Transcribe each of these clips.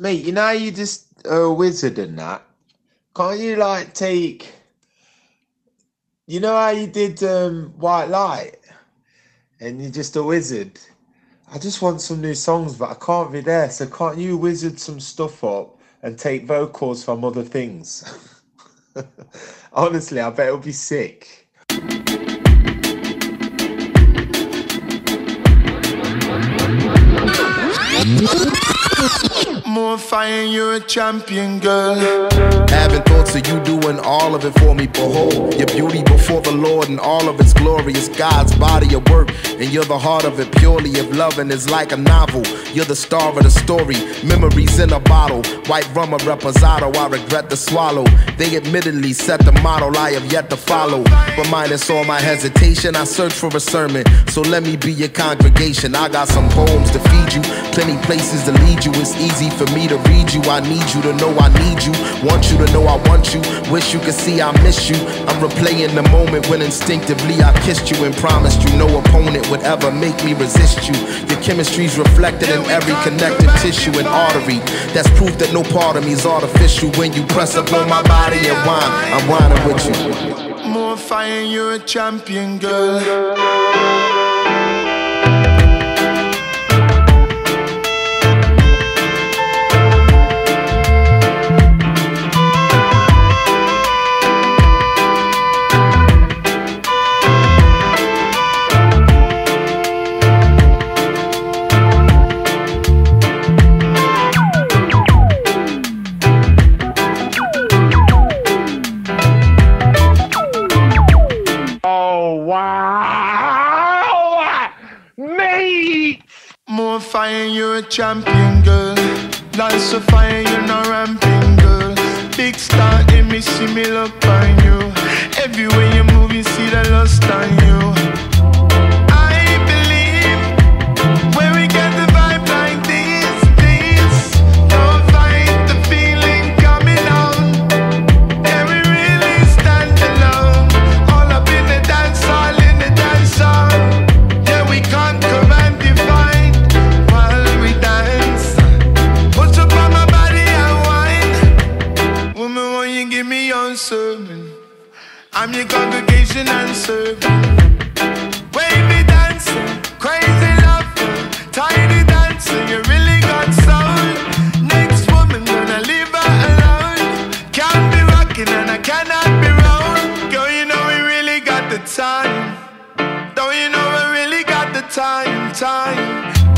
Lee, you know you're just a wizard and that. Can't you, like, take... You know how you did White Light? And you're just a wizard. I just want some new songs, but I can't be there. So can't you wizard some stuff up and take vocals from other things? Honestly, I bet it'll be sick. More fire, you're a champion, girl. Having thoughts of you doing all of it for me. Behold, your beauty before the Lord and all of its glory is God's body of work, and you're the heart of it purely. If loving is like a novel, you're the star of the story. Memories in a bottle, white rum or reposado. I regret to swallow. They admittedly set the model I have yet to follow. But minus all my hesitation, I search for a sermon. So let me be your congregation. I got some poems to feed you, plenty places to lead you. It's easy for me to read you. I need you to know I need you, want you to know I want you. Wish you could see I miss you. I'm replaying the moment when instinctively I kissed you and promised you no opponent would ever make me resist you. Your chemistry's reflected in every connective tissue and artery. That's proof that no part of me's artificial. When you press upon my body and whine, I'm whining with you. More fire, you're a champion, girl. More fire, you're a champion, girl. Lights of fire, you're not ramping, girl. Big star in me, see me look on you. Everywhere you move, you see the lust on you. I believe when we get the vibe like this, don't fight the feeling coming on. Can we really stand alone? All up in the dance hall, in the dance hall. Yeah, we can't come and divide. Sermon. I'm your congregation and servant. Wavy me dancing, crazy laughter, tiny dancer, you really got soul. Next woman, gonna leave her alone. Can't be rocking and I cannot be wrong. Girl, you know we really got the time. Don't you know we really got the time.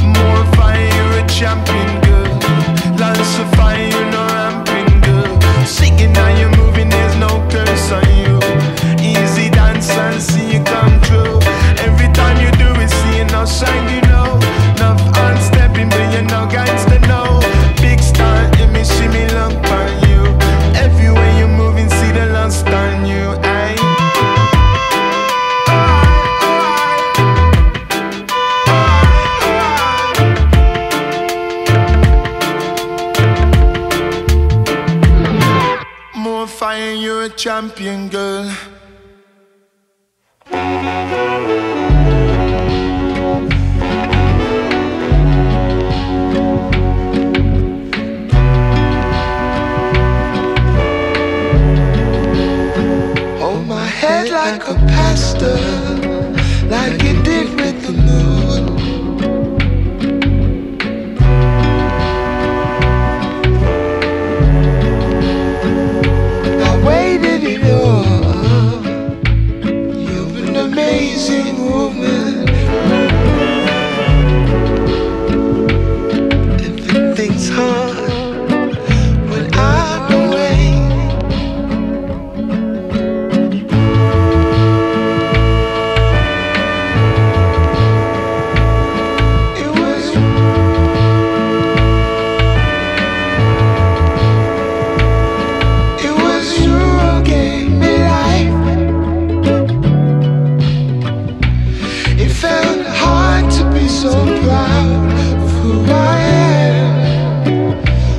More fire, you're a champion, girl. Lots of fire, you know I'm ramping, girl. Singing now you're moving, there's no curse on you. Easy dance and see you come true. Every time you do it, seeing how shine you know. Enough on stepping, but you're no gangster, no. Big star in me, shimmy look on you. Everywhere you're moving, see the lust on you, aye. Fire, you're a champion, girl. Hold my head like a pastor, like it did with the moon. So proud of who I am.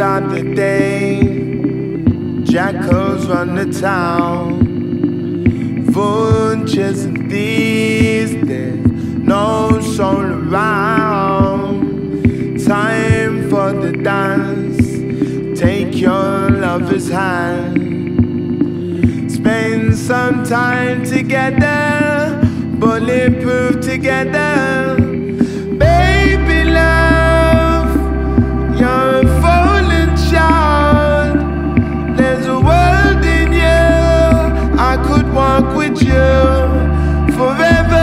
time the day, jackals run the town. Vultures and thieves, there's no soul around. Time for the dance, take your lover's hand. Spend some time together, bulletproof together. Baby love, you're a fallen child. There's a world in you, I could walk with you forever.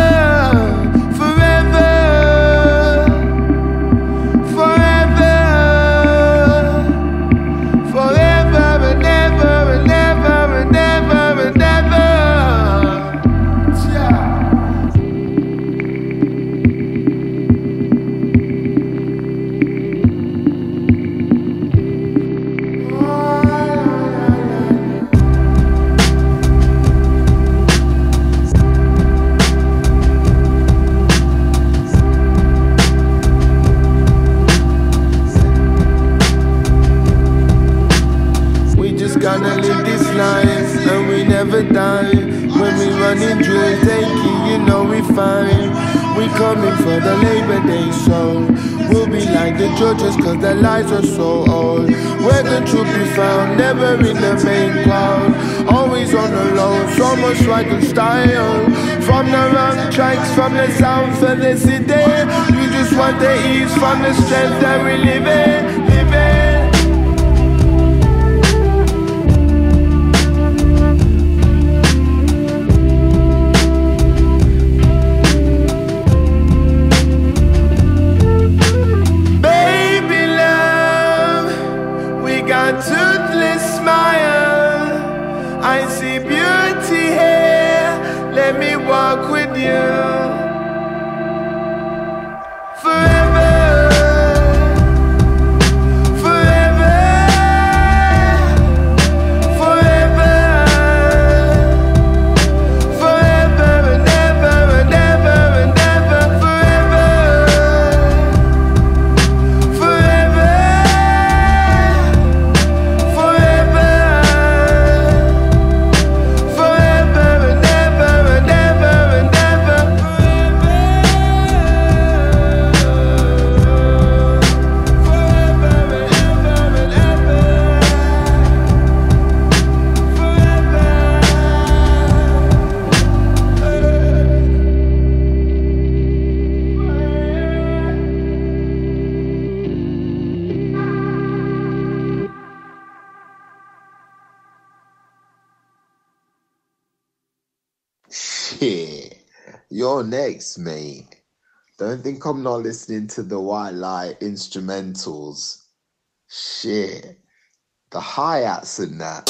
Gonna live this life, and we never die. When we running dreams, taking, you know we fine. We coming for the Labor Day, so we'll be like the judges, cause their lives are so old. Where the truth be found, never in the main crowd. Always on the road, so much like a style. From the wrong tracks, from the sound for the city. We just want the ease from the strength that we live in, live in. Let me walk with you. You're next, mate. Don't think I'm not listening to the White Light instrumentals. Shit. The hi-hats and that.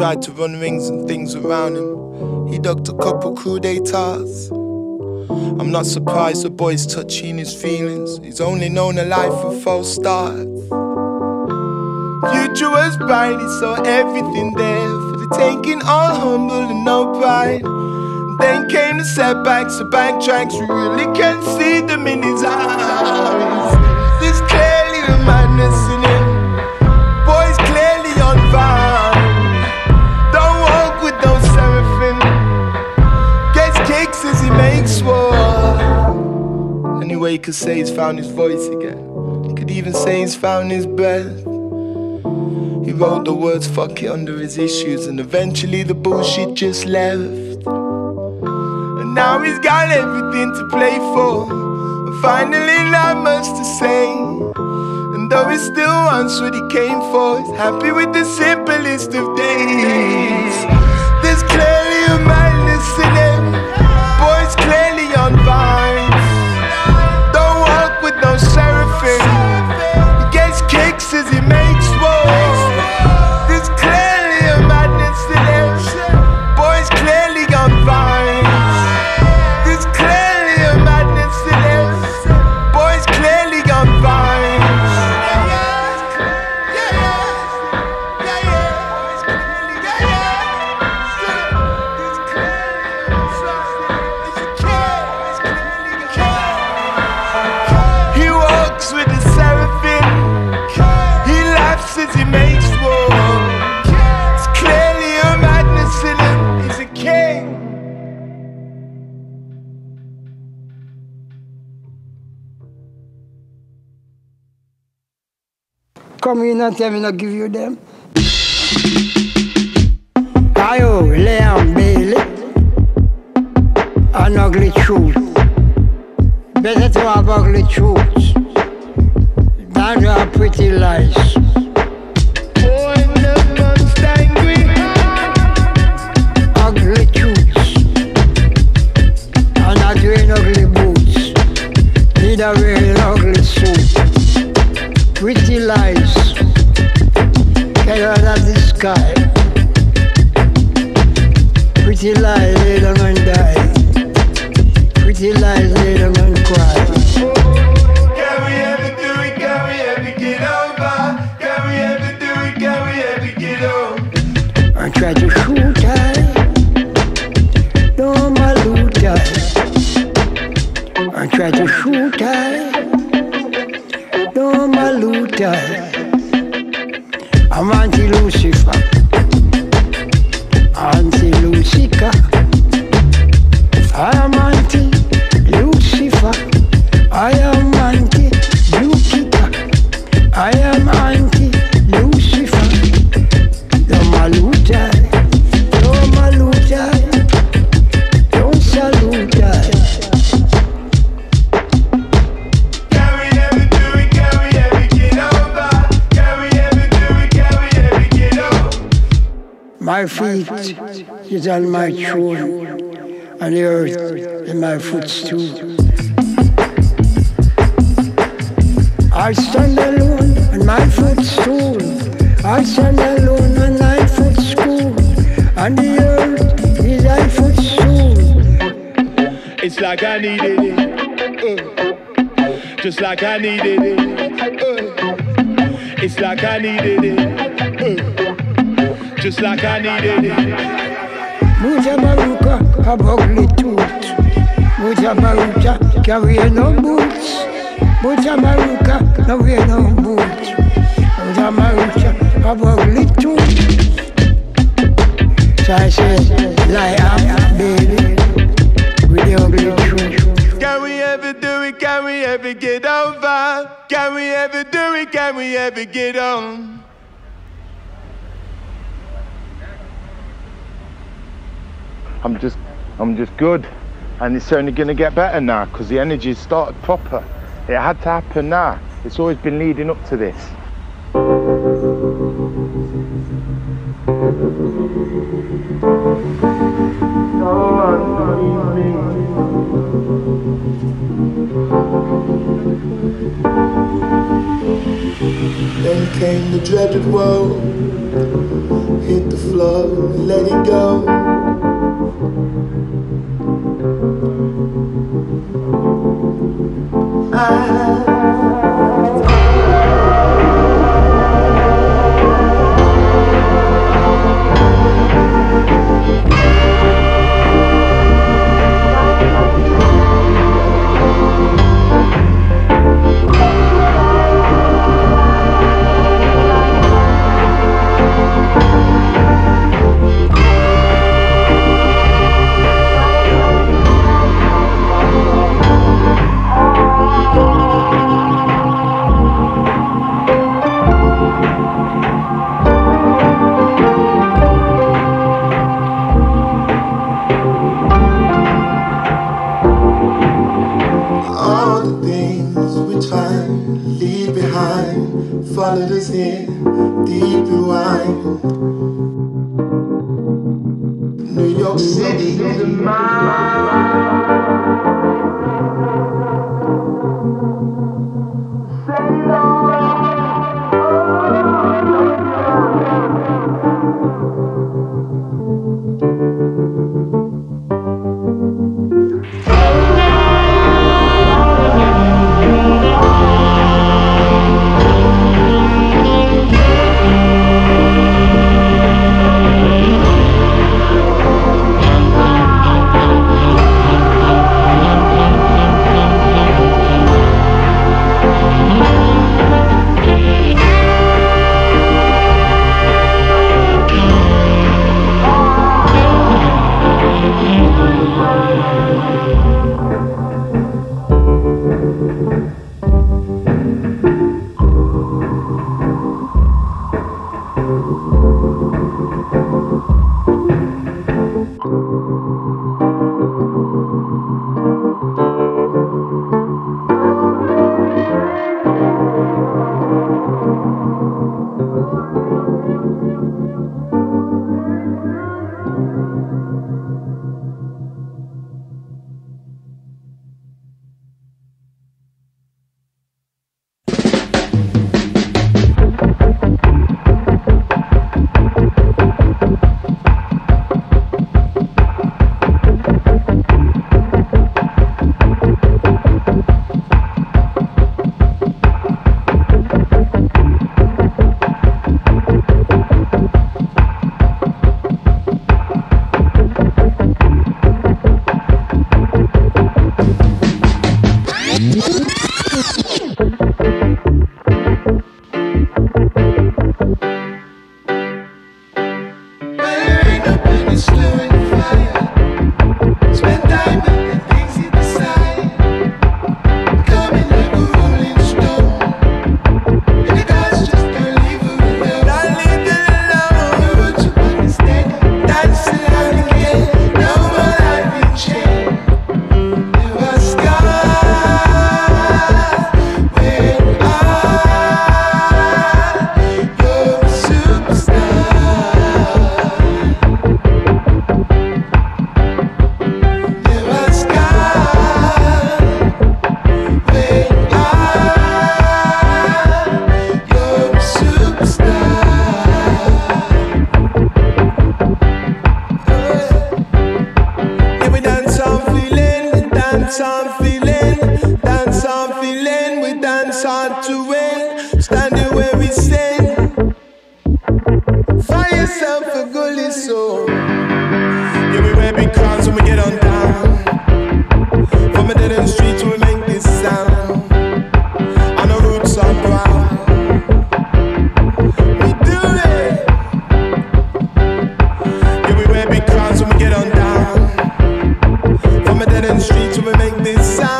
tried to run rings and things around him. He ducked a couple coup d'etats. I'm not surprised the boy's touching his feelings. He's only known a life of false starts. You drew us brightly, saw everything there for the taking, all humble and no pride. Then came the setbacks, the backtracks. We really can't see them in his eyes. There's clearly a madness in him. Boy's clearly on fire. Don't walk with no seraphim. Gets kicks as he makes war. Anyway, he could say he's found his voice again. He could even say he's found his breath. He wrote the words "fuck it" under his issues, and eventually the bullshit just left. And now he's got everything to play for, and finally not much to say. And though he still wants what he came for, he's happy with the simplest of days. There's clearly a madness in him. Boy's clearly on vines. Don't walk with no seraphim. He gets kicks as he makes war. Come in and tell me not give you them. Ayo, Liam Bailey. An ugly truth. Better to have ugly truths than to have pretty lies. Ugly truths. I'm not wearing ugly boots. Neither wearing ugly suits. Pretty lies, get out of the sky. Pretty lies, let a man die. Pretty lies, let a man cry. I'm anti-Lucifer, anti-Lucica. I am anti-Lucifer, I am anti-Lucica, I am anti-Lucifer. Don't salute I, don't salute I, don't salute I. My feet is on my throne, and the earth in my footstool. I stand alone on my footstool. I stand alone on my footstool, and the earth is my footstool. It's like I needed it, just like I needed it. It's like I needed it. Just like I needed it. Muta Baruka, a ugly tooth. Muta Baruka, carry no boots. Muta Baruka, no wear no boots. Muta Baruka, a ugly tooth. So I said, lie up, baby, with the ugly tooth. Can we ever do it? Can we ever get over? Can we ever do it? Can we ever get on? I'm just good, and it's only gonna get better now because the energy started proper. It had to happen now. It's always been leading up to this. Then came the dreaded woe. hit the floor, let it go. Time, leave behind, followed us here, deep rewind. New York City is mine. Say Streets, we make this sound.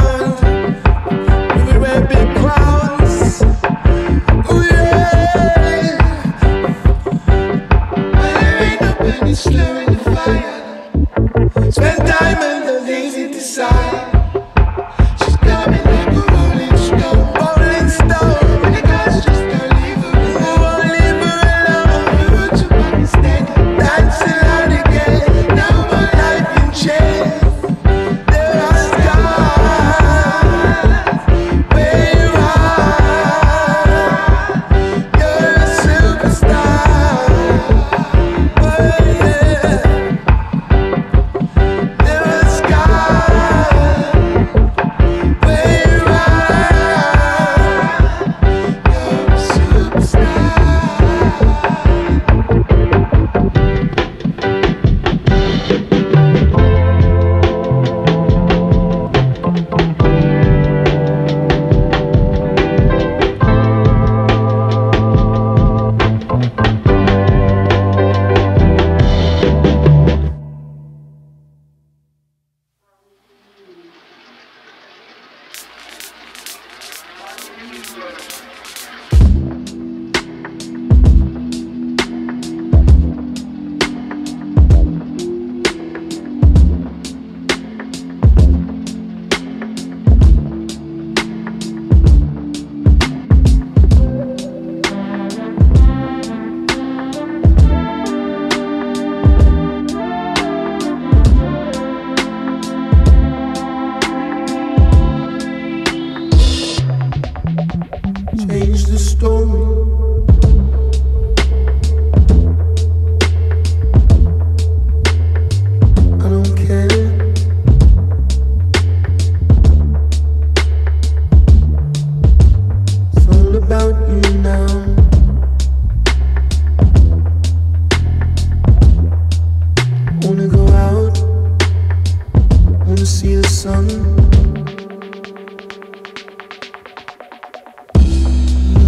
see the sun.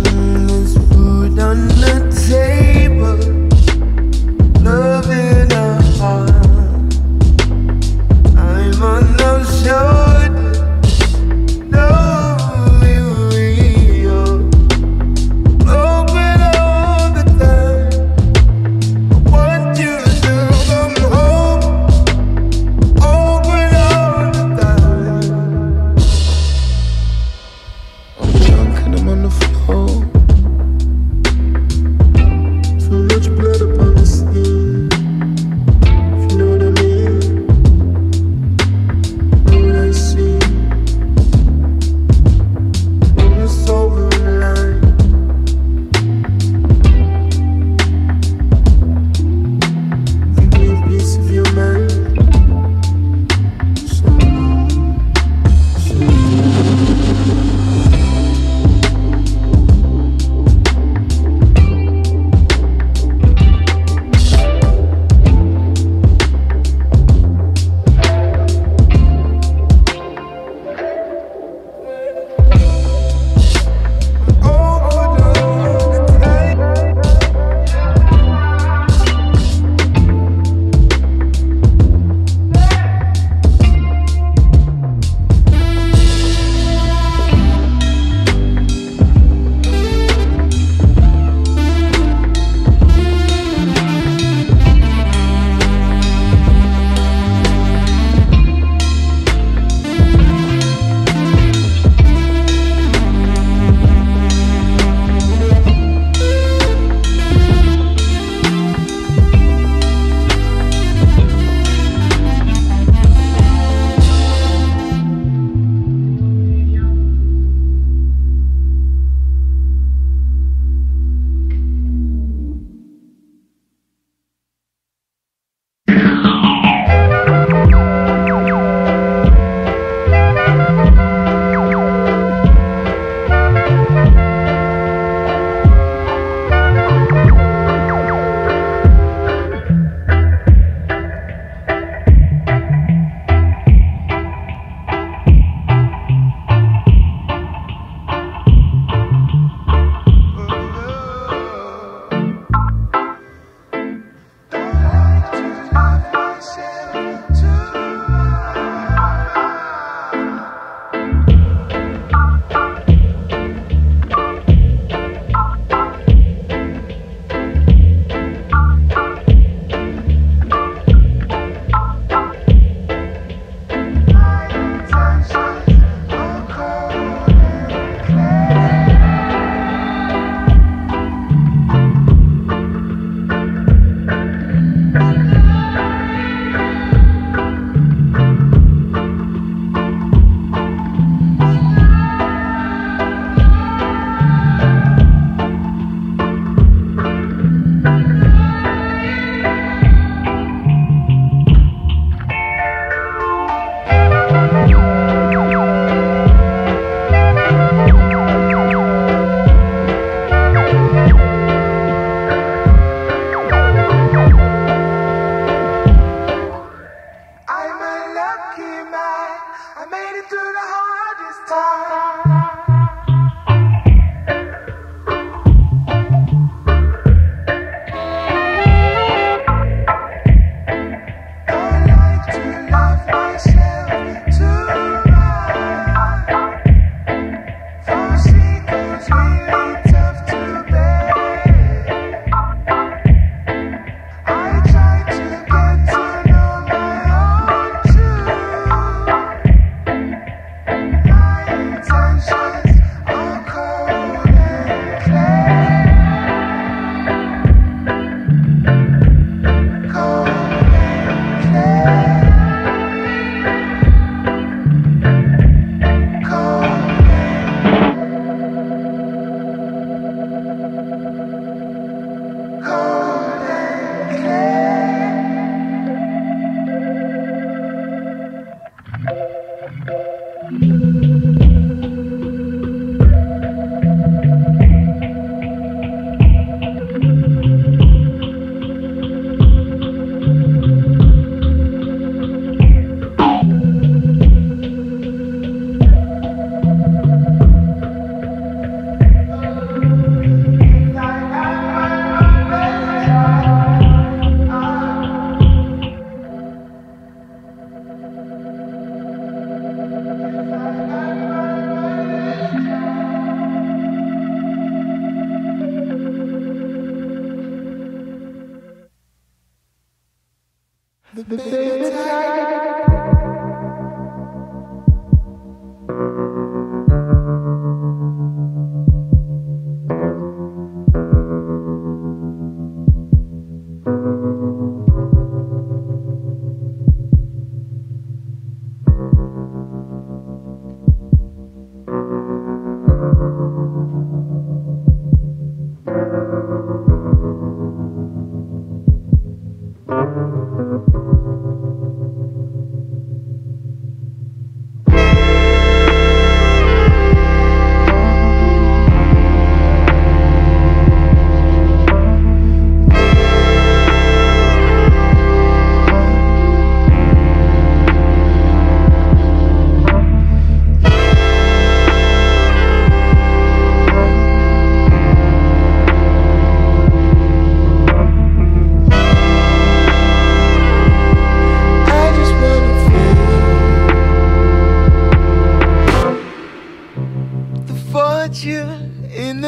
There's food on the table, love in our heart. I'm on those shoulders, no real. Open all the time. I want you to come home. Open all the time. I'm drunk and I'm on the floor.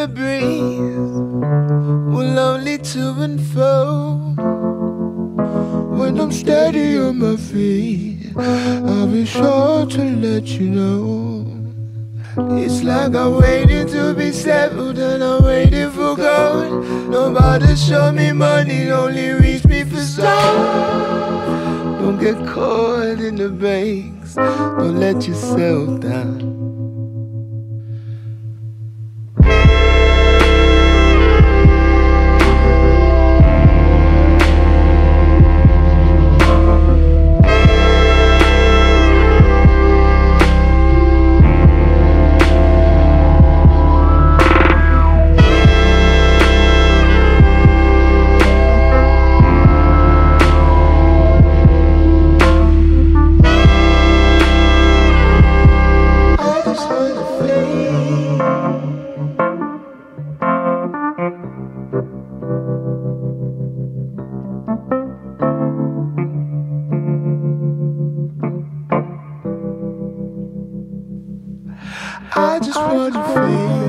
the breeze will only to and fro. When I'm steady on my feet, I'll be sure to let you know. It's like I'm waiting to be settled and I'm waiting for gold. Nobody show me money, only reach me for stone. Don't get caught in the banks, don't let yourself down. I just want to feel.